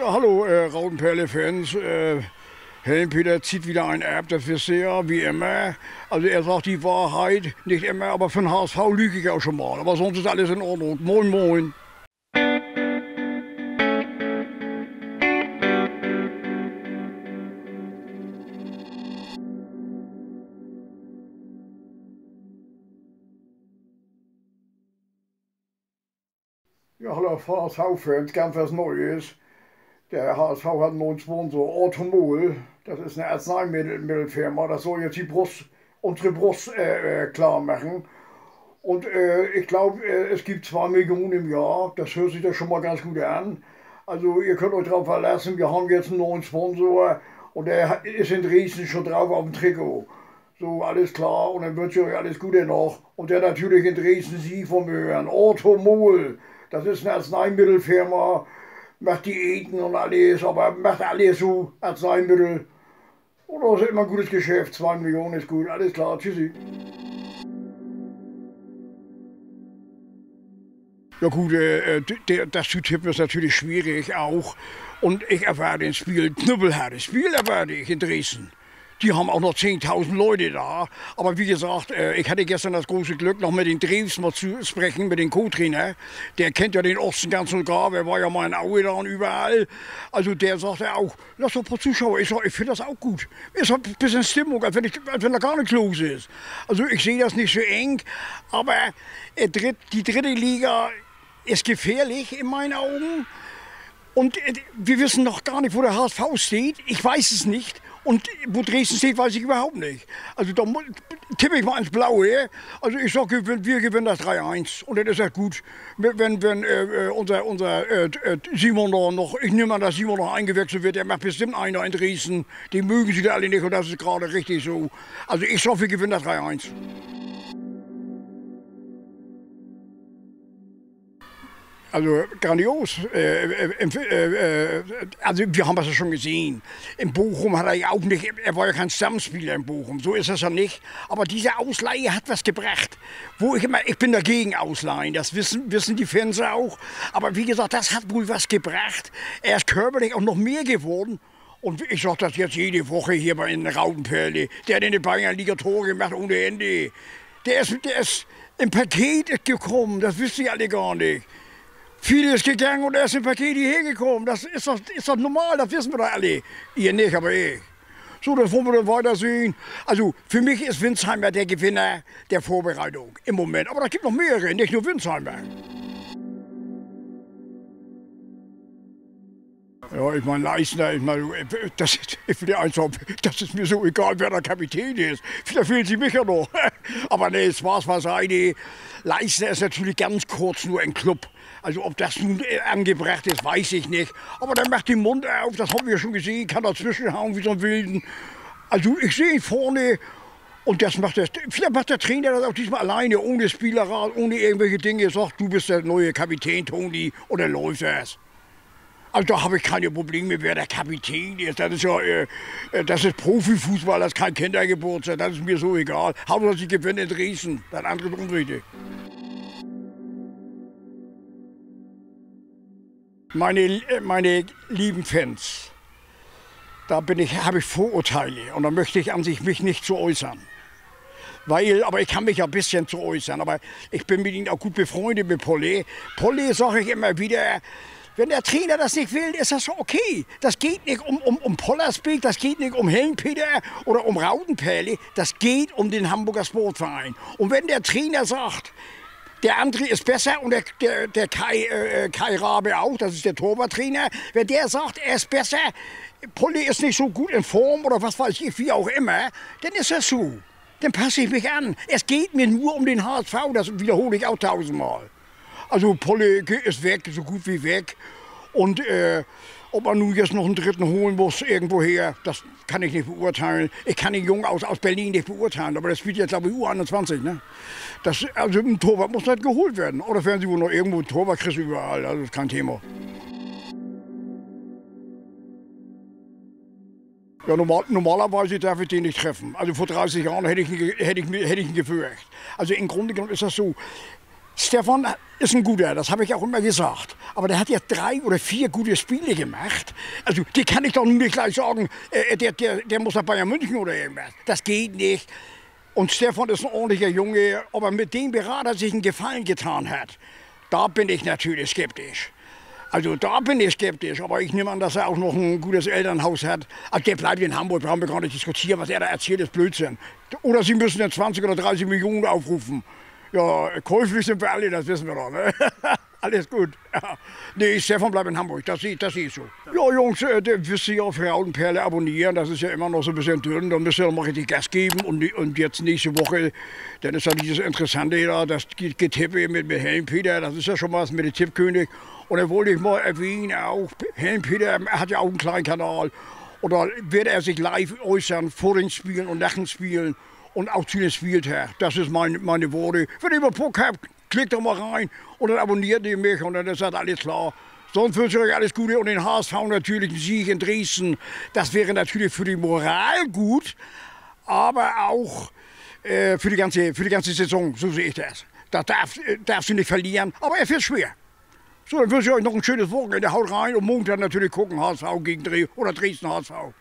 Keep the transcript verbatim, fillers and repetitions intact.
Ja, hallo äh, Rautenperle-Fans. Äh, Helm-Peter zieht wieder ein Erb, das wisst ihr ja, wie immer. Also er sagt die Wahrheit, nicht immer, aber für den H S V lüge ich auch schon mal. Aber sonst ist alles in Ordnung. Moin, moin. Ja, hallo H S V-Fans, ganz was Neues. Der H S V hat einen neuen Sponsor, Orthomol. Das ist eine Arzneimittelfirma. Das soll jetzt die Brust, unsere Brust äh, klar machen. Und äh, ich glaube, äh, es gibt zwei Millionen im Jahr. Das hört sich das schon mal ganz gut an. Also ihr könnt euch darauf verlassen, wir haben jetzt einen neuen Sponsor. Und der ist in Dresden schon drauf auf dem Trikot. So, alles klar. Und dann wünsche ich euch alles Gute noch. Und der natürlich in Dresden Sie vom Hören. Orthomol. Das ist eine Arzneimittelfirma, macht Diäten und alles, aber macht alles so, Arzneimittel. Und das ist immer ein gutes Geschäft, zwei Millionen ist gut, alles klar, tschüssi. Ja gut, äh, der, das zu tippen ist natürlich schwierig auch. Und ich erwarte ein Spiel, knüppelhartes Spiel erwarte ich in Dresden. Die haben auch noch zehntausend Leute da. Aber wie gesagt, ich hatte gestern das große Glück, noch mit den Dreves mal zu sprechen, mit dem Co-Trainer. Der kennt ja den Osten ganz und gar, der war ja mal in Aue da und überall. Also der sagte auch, lass doch ein paar Zuschauer. Ich sage, ich finde das auch gut. Es hat ein bisschen Stimmung, als wenn, ich, als wenn da gar nichts los ist. Also ich sehe das nicht so eng, aber die dritte Liga ist gefährlich in meinen Augen. Und wir wissen noch gar nicht, wo der H S V steht. Ich weiß es nicht. Und wo Dresden steht, weiß ich überhaupt nicht. Also da tippe ich mal ins Blaue. Also ich sage, wir gewinnen das drei eins. Und dann ist das gut. Wenn, wenn äh, unser, unser äh, Simon noch, ich nehme an, dass Simon noch eingewechselt wird, der macht bestimmt einer in Dresden. Die mögen sie da alle nicht und das ist gerade richtig so. Also ich sage, wir gewinnen das drei eins. Also grandios. Äh, äh, äh, äh, also wir haben das ja schon gesehen. In Bochum hat er ja auch nicht, er war ja kein Stammspieler in Bochum, so ist das ja nicht. Aber diese Ausleihe hat was gebracht. Wo ich immer, ich bin dagegen ausleihen, das wissen, wissen die Fans auch. Aber wie gesagt, das hat wohl was gebracht. Er ist körperlich auch noch mehr geworden. Und ich sage das jetzt jede Woche hier bei den Rautenperle. Der hat in der Bayernliga Tore gemacht ohne Ende. Der ist, der ist im Paket gekommen, das wissen die alle gar nicht. Viele ist gegangen und er ist im Paket hierher gekommen. Das ist doch, ist doch normal, das wissen wir doch alle. Ihr nicht, aber ich. So, das wollen wir dann weitersehen. Also für mich ist Wintzheimer der Gewinner der Vorbereitung im Moment. Aber da gibt noch mehrere, nicht nur Wintzheimer. Ja, ich meine, Leistner, ich meine, das, ich will dir eins sagen, das ist mir so egal, wer der Kapitän ist. Da fehlt sie mich ja noch. Aber nee, es war's was eine. Leistner ist natürlich ganz kurz nur ein Club. Also ob das nun angebracht ist, weiß ich nicht. Aber dann macht den Mund auf, das haben wir schon gesehen, kann dazwischen hauen wie so ein Wilden. Also ich sehe ihn vorne und das macht der, vielleicht macht der Trainer das auch diesmal alleine, ohne Spielerrat, ohne irgendwelche Dinge. Er sagt, du bist der neue Kapitän, Toni, und dann läuft das. Also da habe ich keine Probleme, wer der Kapitän ist. Das ist ja, äh, das ist Profifußball, das ist kein Kindergeburtstag, das ist mir so egal. Hauptsache sie gewinnen in Dresden, das andere ist unwichtig. Meine, meine lieben Fans, da bin ich, habe ich Vorurteile und da möchte ich an sich mich nicht zu äußern. Weil, aber ich kann mich ja ein bisschen zu äußern, aber ich bin mit ihnen auch gut befreundet mit Pollersbeck. Pollersbeck sage ich immer wieder, wenn der Trainer das nicht will, ist das okay. Das geht nicht um, um, um Pollersbeck, das geht nicht um Helm-Peter oder um Rautenperle, das geht um den Hamburger Sportverein. Und wenn der Trainer sagt, der andere ist besser und der, der, der Kai, äh, Kai Rabe auch, das ist der Torwarttrainer, wenn der sagt, er ist besser, Polli ist nicht so gut in Form oder was weiß ich, wie auch immer, dann ist das so. Dann passe ich mich an. Es geht mir nur um den H S V, das wiederhole ich auch tausendmal. Also Polli ist weg, so gut wie weg. Und äh, ob man nun jetzt noch einen dritten holen muss irgendwoher, das kann ich nicht beurteilen. Ich kann den Jungen aus, aus Berlin nicht beurteilen, aber das spielt jetzt, glaube ich, U einundzwanzig. Ne? Das, also ein Torwart muss halt geholt werden. Oder werden sie wohl noch irgendwo einen Torwart kriegen, überall, also das ist kein Thema. Ja, normal, normalerweise darf ich den nicht treffen. Also vor dreißig Jahren hätte ich, hätte ich, hätte ich ihn gefürchtet. Also im Grunde genommen ist das so. Stefan ist ein guter, das habe ich auch immer gesagt. Aber der hat ja drei oder vier gute Spiele gemacht. Also die kann ich doch nicht gleich sagen, äh, der, der, der muss nach Bayern München oder irgendwas. Das geht nicht. Und Stefan ist ein ordentlicher Junge, aber mit dem Berater sich einen Gefallen getan hat, da bin ich natürlich skeptisch. Also da bin ich skeptisch, aber ich nehme an, dass er auch noch ein gutes Elternhaus hat. Also der bleibt in Hamburg, brauchen wir gar nicht diskutieren, was er da erzählt, ist Blödsinn. Oder sie müssen dann zwanzig oder dreißig Millionen aufrufen. Ja, käuflich sind wir alle, das wissen wir doch. Ne? Alles gut. Ja. Nee, Stefan bleibt in Hamburg, das ist, das ist so. Ja, Jungs, äh, der wisst ihr auf Rautenperle abonnieren, das ist ja immer noch so ein bisschen dünn. Dann müsst ihr noch mal richtig Gas geben und, und jetzt nächste Woche, dann ist ja dieses Interessante da, das Getippe mit, mit Helm-Peter, das ist ja schon was mit dem Tippkönig. Und dann wollte ich mal erwähnen, auch Helm-Peter hat ja auch einen kleinen Kanal. Und da wird er sich live äußern, vor den Spielen und nach den Spielen. Und auch zu den Spieltag. Das ist mein, meine Worte. Wenn ihr mal Bock habt, klickt doch mal rein und dann abonniert ihr mich und dann ist das alles klar. Sonst wünsche ich euch alles Gute und den H S V natürlich einen Sieg in Dresden. Das wäre natürlich für die Moral gut, aber auch äh, für, die ganze, für die ganze Saison. So sehe ich das. Das darf, äh, darfst du nicht verlieren, aber er wird schwer. So, dann wünsche ich euch noch ein schönes Wochenende. Haut rein und Montag natürlich gucken, H S V gegen Dresden oder Dresden H S V.